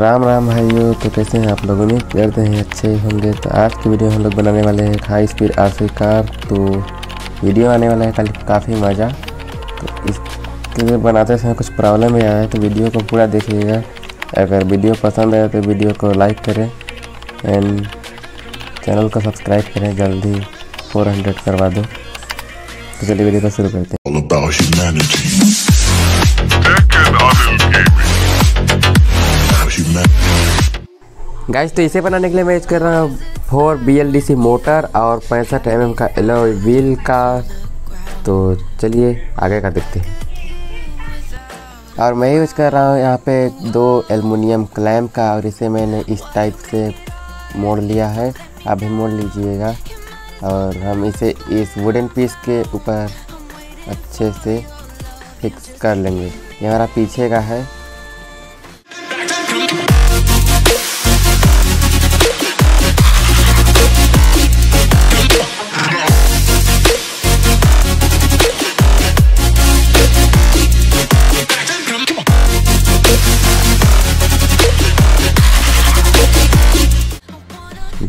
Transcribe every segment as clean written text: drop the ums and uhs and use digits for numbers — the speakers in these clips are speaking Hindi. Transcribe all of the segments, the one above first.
राम राम भाइयों, तो कैसे हैं आप लोगों ने, करते हैं अच्छे होंगे। तो आज की वीडियो हम लोग बनाने वाले हैं हाई स्पीड आरसी कार। तो वीडियो आने वाला है कल, काफ़ी मज़ा। तो इसके लिए बनाते समय कुछ प्रॉब्लम भी आया है, तो वीडियो को पूरा देखिएगा। अगर वीडियो पसंद आया तो वीडियो को लाइक करें एंड चैनल को सब्सक्राइब करें। जल्दी 400 करवा दो। तो चलिए वीडियो को शुरू करते हैं गाइस। तो इसे बनाने के लिए मैं यूज़ कर रहा हूँ 4 BLDC मोटर और 65 mm का एलॉय व्हील का। तो चलिए आगे का देखते हैं। और मैं यूज़ कर रहा हूँ यहाँ पे 2 एल्युमिनियम क्लैम्प का, और इसे मैंने इस टाइप से मोड़ लिया है, आप भी मोड़ लीजिएगा। और हम इसे इस वुडन पीस के ऊपर अच्छे से फिक्स कर लेंगे। ये हमारा पीछे का है।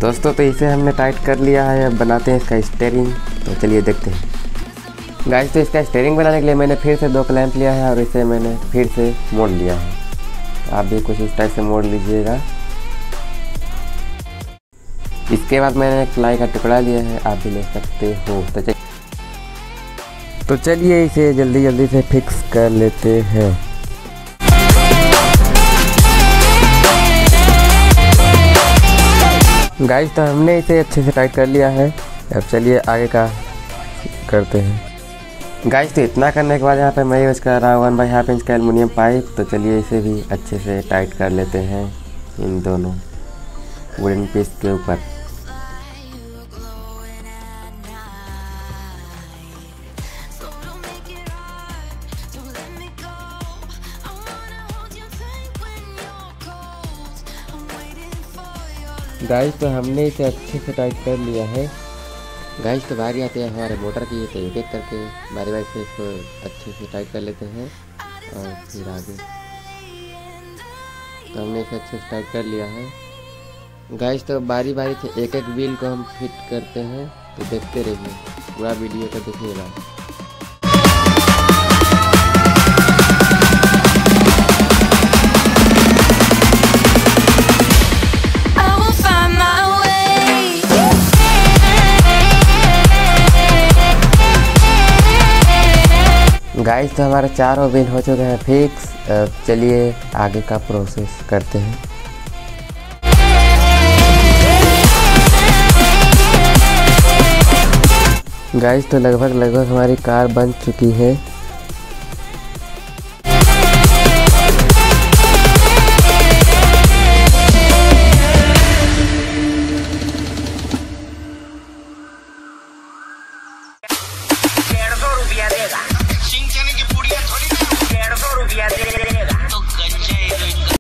दोस्तों तो इसे हमने टाइट कर लिया है, अब बनाते हैं इसका स्टेयरिंग। तो चलिए देखते हैं गाइस। तो इसका स्टेयरिंग बनाने के लिए मैंने फिर से 2 क्लैंप लिया है और इसे मैंने फिर से मोड़ लिया है। आप भी कुछ इस टाइप से मोड़ लीजिएगा। इसके बाद मैंने प्लाई का टुकड़ा लिया है, आप भी ले सकते हो। तो चलिए इसे जल्दी जल्दी से फिक्स कर लेते हैं। गाइस तो हमने इसे अच्छे से टाइट कर लिया है, अब चलिए आगे का करते हैं। गाइस तो इतना करने के बाद यहाँ पे मैं यूज़ कर रहा हूँ 1/2 इंच का एल्युमिनियम पाइप। तो चलिए इसे भी अच्छे से टाइट कर लेते हैं इन दोनों वुडन पीस के ऊपर। गाइस तो हमने इसे अच्छे से टाइट कर लिया है। गाइस तो बारी आते हैं हमारे मोटर की, तो एक एक करके बारी बारी से इसको अच्छे से टाइट कर लेते हैं और फिर आगे। तो हमने इसे अच्छे से टाइट कर लिया है। गाइस तो बारी बारी से एक एक व्हील को हम फिट करते हैं। तो देखते रहिए, पूरा वीडियो तो देखिएगा। गाइस तो हमारे चारों व्हील हो चुके हैं फिक्स। चलिए आगे का प्रोसेस करते हैं। गाइस तो लगभग हमारी कार बन चुकी है।